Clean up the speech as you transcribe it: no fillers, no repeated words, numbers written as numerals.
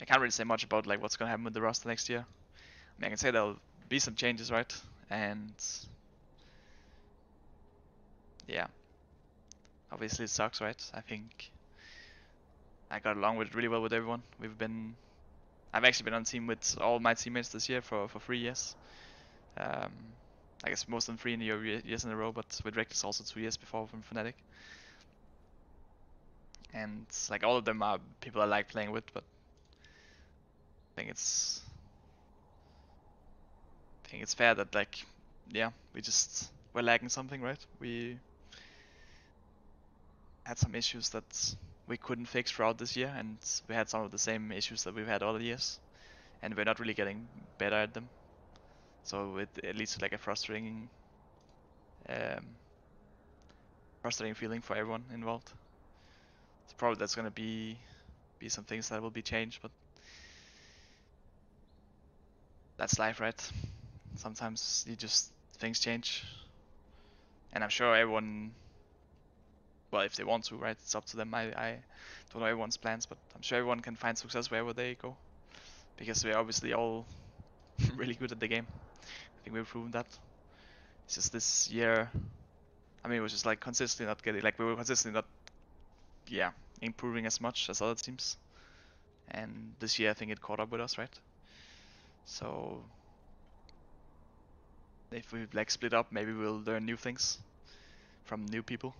I can't really say much about like what's gonna happen with the roster next year. I mean, I can say there'll be some changes, right? And yeah, obviously it sucks, right? I think I got along with it really well with everyone. I've actually been on team with all my teammates this year for 3 years. I guess most of them 3 years in a row, but with Rekkles also 2 years before from Fnatic. And like all of them are people I like playing with, but I think it's fair that like, yeah, we're lacking something, right? We had some issues that we couldn't fix throughout this year, and we had some of the same issues that we've had all the years, and we're not really getting better at them. So it leads to like a frustrating feeling for everyone involved. So probably that's gonna be some things that will be changed, but that's life, right? Sometimes things change, and I'm sure everyone, well, if they want to, right? It's up to them. I don't know everyone's plans, but I'm sure everyone can find success wherever they go, because we're obviously all really good at the game. I think we've proven that. It's just this year, I mean, it was just like consistently not getting, like we were consistently not, yeah, improving as much as other teams. And this year I think it caught up with us, right? So if we like split up, maybe we'll learn new things from new people.